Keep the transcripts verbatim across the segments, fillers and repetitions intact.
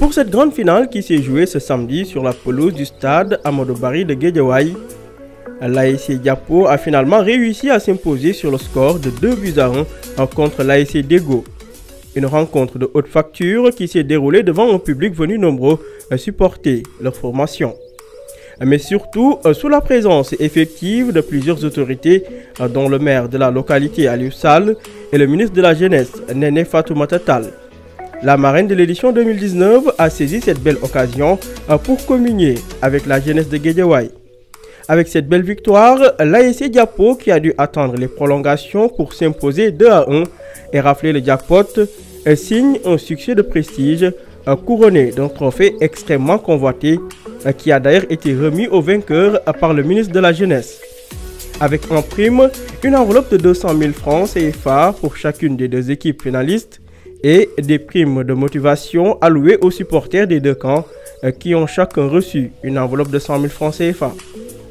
Pour cette grande finale qui s'est jouée ce samedi sur la pelouse du stade Amadou Barry de Guediawaye, l'A S C Diapo a finalement réussi à s'imposer sur le score de deux buts à un contre l'A S C Dego. Une rencontre de haute facture qui s'est déroulée devant un public venu nombreux supporter leur formation. Mais surtout sous la présence effective de plusieurs autorités, dont le maire de la localité Aliou Sall et le ministre de la Jeunesse Néné Fatoumata Tall. La marraine de l'édition deux mille dix-neuf a saisi cette belle occasion pour communier avec la jeunesse de Guediawaye. Avec cette belle victoire, l'A S C Diapo, qui a dû attendre les prolongations pour s'imposer deux à un et rafler le jackpot, signe un succès de prestige couronné d'un trophée extrêmement convoité qui a d'ailleurs été remis au vainqueur par le ministre de la Jeunesse. Avec en prime une enveloppe de deux cent mille francs C F A pour chacune des deux équipes finalistes et des primes de motivation allouées aux supporters des deux camps qui ont chacun reçu une enveloppe de cent mille francs C F A.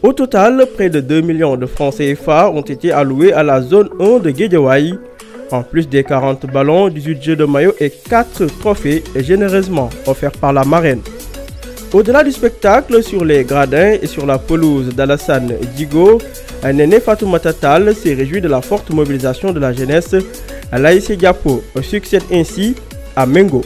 Au total, près de deux millions de francs C F A ont été alloués à la zone un de Guediawaye, en plus des quarante ballons, dix-huit jeux de maillot et quatre trophées généreusement offerts par la marraine. Au-delà du spectacle, sur les gradins et sur la pelouse d'Alassane Digo, Néné Fatoumata Tall s'est réjoui de la forte mobilisation de la jeunesse à l'A S C Diapo, succède ainsi à Mengo.